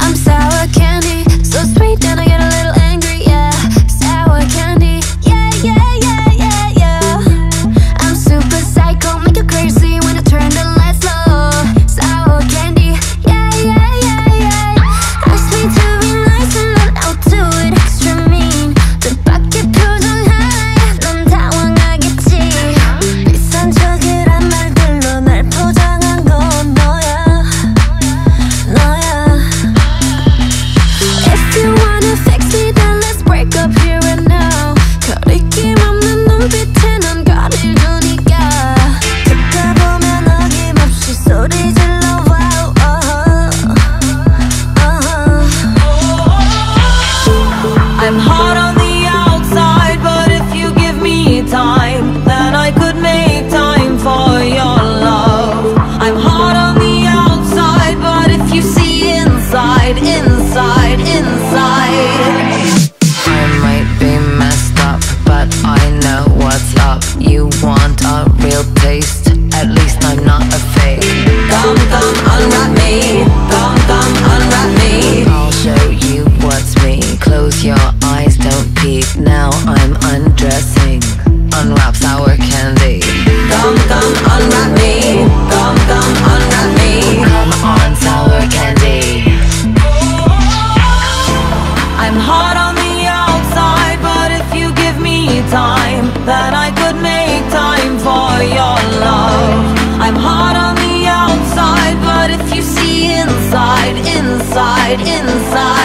I'm sour candy, so sweet that I get a little angry, yeah. Sour candy, yeah, yeah, yeah, yeah, yeah. I'm super psycho, make you crazy when I turn the lights low. Sour candy, yeah, yeah, yeah, yeah. Ask me to be nice and then I'll do it extra mean. The bucket 표정 하나에 넌 당황하겠지. 비싼적이란 말들로 날 포장한 건 너야. I'm hot on the outside, but if you give me time, then I could make time for your love. I'm hot on the outside, but if you see inside, inside, inside, I might be messed up, but I know what's up. You want a real taste, at least I'm not a fake. Come, come, unwrap me. Come, come, unwrap me. I'll show you what's me. Close your eyes, don't peek. Now I'm undressing. Unwrap sour candy. Come, come, unwrap me. Come, come, unwrap me. Come on, sour candy. I'm hot on the outside, but if you give me time, then I could make time for your love. I'm hot on the outside, but if you see inside, inside, inside,